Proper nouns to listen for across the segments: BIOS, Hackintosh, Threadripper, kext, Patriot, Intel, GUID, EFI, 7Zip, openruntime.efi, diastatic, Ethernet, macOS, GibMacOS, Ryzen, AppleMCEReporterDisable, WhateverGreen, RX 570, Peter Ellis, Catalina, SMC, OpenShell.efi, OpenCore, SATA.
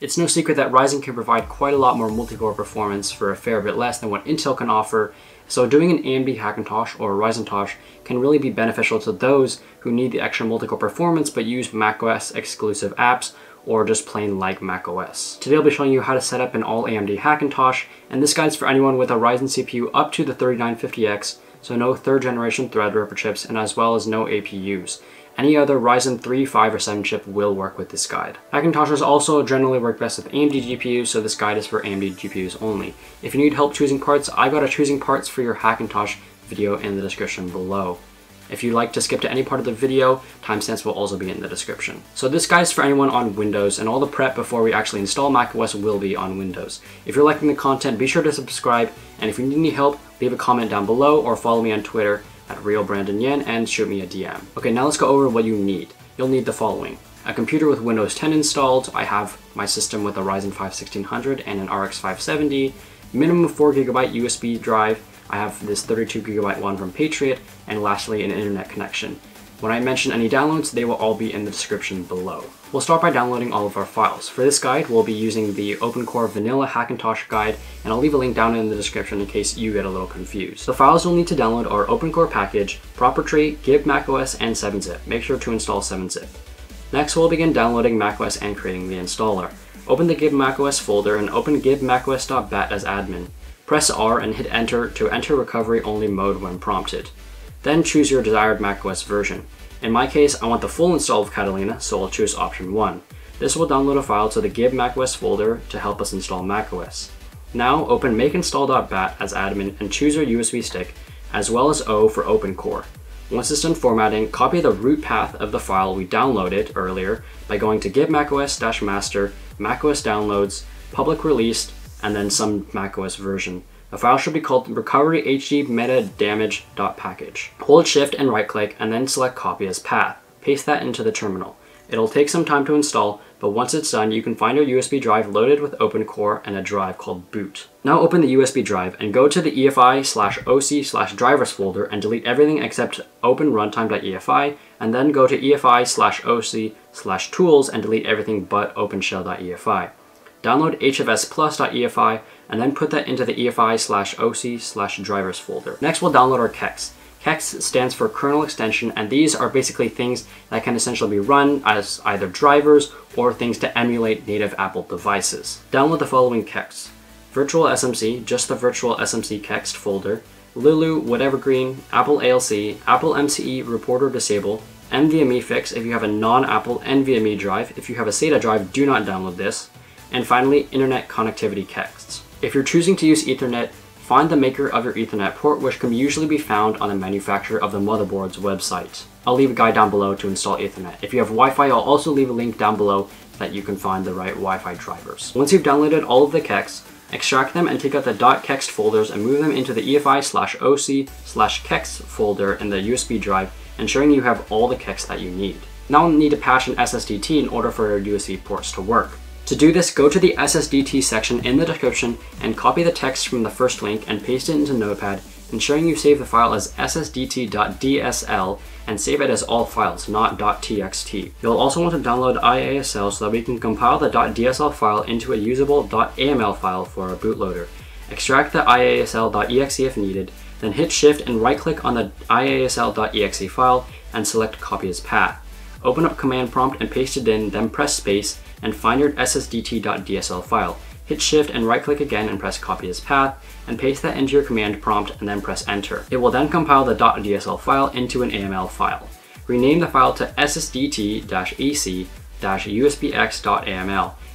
It's no secret that Ryzen can provide quite a lot more multi-core performance for a fair bit less than what Intel can offer, so doing an AMD Hackintosh or Ryzentosh can really be beneficial to those who need the extra multi-core performance but use macOS exclusive apps or just plain like macOS. Today I'll be showing you how to set up an all AMD Hackintosh, and this guide's for anyone with a Ryzen CPU up to the 3950X, so no 3rd generation Threadripper chips and as well as no APUs. Any other Ryzen 3, 5, or 7 chip will work with this guide. Hackintoshes also generally work best with AMD GPUs, so this guide is for AMD GPUs only. If you need help choosing parts, I got a choosing parts for your Hackintosh video in the description below. If you'd like to skip to any part of the video, timestamps will also be in the description. So this guide is for anyone on Windows, and all the prep before we actually install macOS will be on Windows. If you're liking the content, be sure to subscribe, and if you need any help, leave a comment down below or follow me on Twitter at @realbrandonyen and shoot me a DM. Okay, now let's go over what you need. You'll need the following. A computer with Windows 10 installed. I have my system with a Ryzen 5 1600 and an RX 570. Minimum 4GB USB drive. I have this 32GB one from Patriot, and lastly an internet connection. When I mention any downloads, they will all be in the description below. We'll start by downloading all of our files. For this guide, we'll be using the OpenCore Vanilla Hackintosh guide, and I'll leave a link down in the description in case you get a little confused. The files you'll need to download are OpenCore package, ProperTree, GibMacOS, and 7Zip. Make sure to install 7Zip. Next, we'll begin downloading macOS and creating the installer. Open the GibMacOS folder and open gibmacos.bat as admin. Press R and hit enter to enter recovery only mode when prompted. Then choose your desired macOS version. In my case, I want the full install of Catalina, so I'll choose option 1. This will download a file to the gibmacOS folder to help us install macOS. Now open makeinstall.bat as admin and choose your USB stick, as well as O for OpenCore. Once it's done formatting, copy the root path of the file we downloaded earlier by going to gibmacos-master, macOS downloads, public released, and then some macOS version. The file should be called recovery.hd.meta.damage.package. Hold shift and right click and then select copy as path. Paste that into the terminal. It'll take some time to install, but once it's done, you can find your USB drive loaded with OpenCore and a drive called boot. Now open the USB drive and go to the EFI/OC/drivers folder and delete everything except openruntime.efi, and then go to EFI/OC/tools and delete everything but OpenShell.efi. Download hfsplus.efi and then put that into the EFI/OC/drivers folder. Next, we'll download our kext. Kext stands for kernel extension, and these are basically things that can essentially be run as either drivers or things to emulate native Apple devices. Download the following kexts: virtual SMC, just the virtual SMC kext folder, Lulu, whatevergreen, Apple ALC, Apple MCE report or disable, NVMe fix if you have a non-Apple NVMe drive. If you have a SATA drive, do not download this. And finally, internet connectivity kexts. If you're choosing to use Ethernet, find the maker of your Ethernet port, which can usually be found on the manufacturer of the motherboard's website. I'll leave a guide down below to install Ethernet. If you have Wi-Fi, I'll also leave a link down below so that you can find the right Wi-Fi drivers. Once you've downloaded all of the kexts, extract them and take out the .kext folders and move them into the EFI/OC/kext folder in the USB drive, ensuring you have all the kexts that you need. Now you'll need to patch an SSDT in order for your USB ports to work. To do this, go to the SSDT section in the description and copy the text from the first link and paste it into Notepad, ensuring you save the file as ssdt.dsl and save it as all files, not .txt. You'll also want to download IASL so that we can compile the .dsl file into a usable .aml file for our bootloader. Extract the IASL.exe if needed, then hit shift and right click on the IASL.exe file and select copy as path. Open up command prompt and paste it in, then press space and find your ssdt.dsl file. Hit shift and right click again and press copy as path and paste that into your command prompt and then press enter. It will then compile the .dsl file into an AML file. Rename the file to ssdt-ac-usbx.aml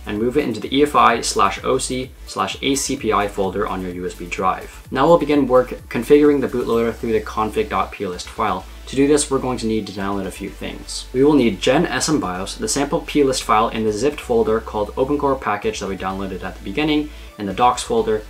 and move it into the EFI/OC/acpi folder on your USB drive. Now we'll begin work configuring the bootloader through the config.plist file. To do this, we're going to need to download a few things. We will need gen SM BIOS, the sample plist file in the zipped folder called OpenCore package that we downloaded at the beginning, in the docs folder,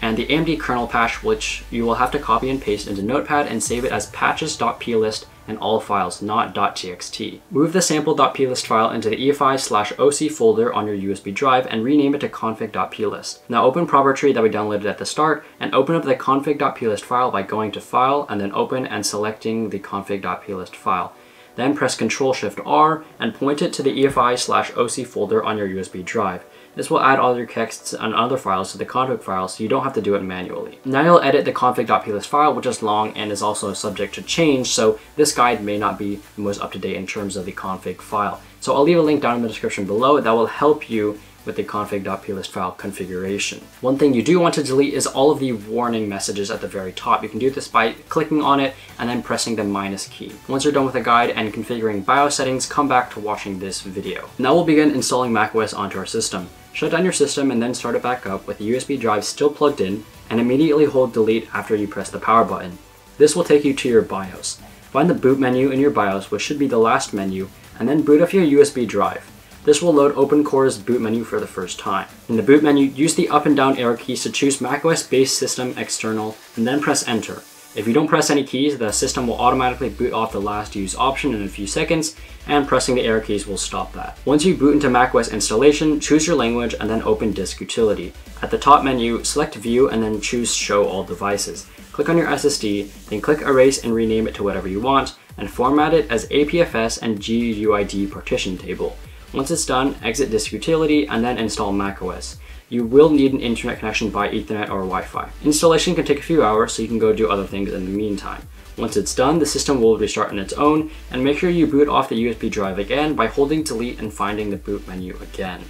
and the AMD kernel patch, which you will have to copy and paste into Notepad and save it as patches.plist and all files, not .txt. Move the sample.plist file into the EFI/OC folder on your USB drive and rename it to config.plist. Now open ProperTree that we downloaded at the start and open up the config.plist file by going to File and then Open and selecting the config.plist file. Then press Ctrl Shift R and point it to the EFI/OC folder on your USB drive. This will add all your kexts and other files to the config file, so you don't have to do it manually. Now you'll edit the config.plist file, which is long and is also subject to change, so this guide may not be the most up-to-date in terms of the config file. So I'll leave a link down in the description below that will help you with the config.plist file configuration. One thing you do want to delete is all of the warning messages at the very top. You can do this by clicking on it and then pressing the minus key. Once you're done with the guide and configuring BIOS settings, come back to watching this video. Now we'll begin installing macOS onto our system. Shut down your system and then start it back up with the USB drive still plugged in, and immediately hold delete after you press the power button. This will take you to your BIOS. Find the boot menu in your BIOS, which should be the last menu, and then boot up your USB drive. This will load OpenCore's boot menu for the first time. In the boot menu, use the up and down arrow keys to choose macOS-based system external, and then press enter. If you don't press any keys, the system will automatically boot off the last use option in a few seconds, and pressing the arrow keys will stop that. Once you boot into macOS installation, choose your language and then open Disk Utility. At the top menu, select View and then choose Show All Devices. Click on your SSD, then click Erase and rename it to whatever you want, and format it as APFS and GUID partition table. Once it's done, exit Disk Utility and then install macOS. You will need an internet connection by Ethernet or Wi-Fi. Installation can take a few hours, so you can go do other things in the meantime. Once it's done, the system will restart on its own, and make sure you boot off the USB drive again by holding delete and finding the boot menu again.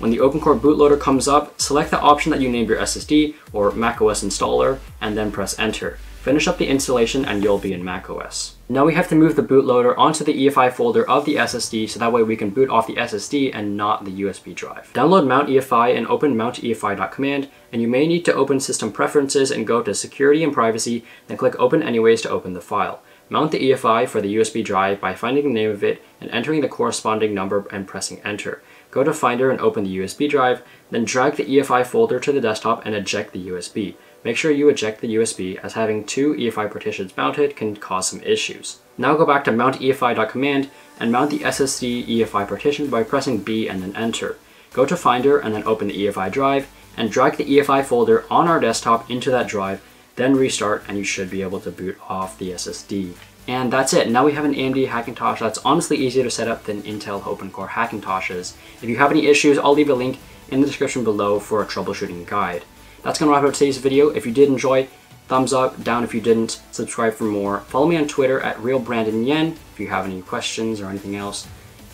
When the OpenCore bootloader comes up, select the option that you named your SSD or macOS installer and then press enter. Finish up the installation and you'll be in macOS. Now we have to move the bootloader onto the EFI folder of the SSD, so that way we can boot off the SSD and not the USB drive. Download MountEFI and open MountEFI.command, and you may need to open System Preferences and go to Security and Privacy, then click Open Anyways to open the file. Mount the EFI for the USB drive by finding the name of it and entering the corresponding number and pressing enter. Go to Finder and open the USB drive, then drag the EFI folder to the desktop and eject the USB. Make sure you eject the USB, as having two EFI partitions mounted can cause some issues. Now go back to MountEFI.command and mount the SSD EFI partition by pressing B and then enter. Go to Finder and then open the EFI drive and drag the EFI folder on our desktop into that drive, then restart and you should be able to boot off the SSD. And that's it. Now we have an AMD Hackintosh that's honestly easier to set up than Intel OpenCore Hackintoshes. If you have any issues, I'll leave a link in the description below for a troubleshooting guide. That's going to wrap up today's video. If you did enjoy, thumbs up, down if you didn't, subscribe for more. Follow me on Twitter at RealBrandonYen if you have any questions or anything else,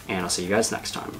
and I'll see you guys next time.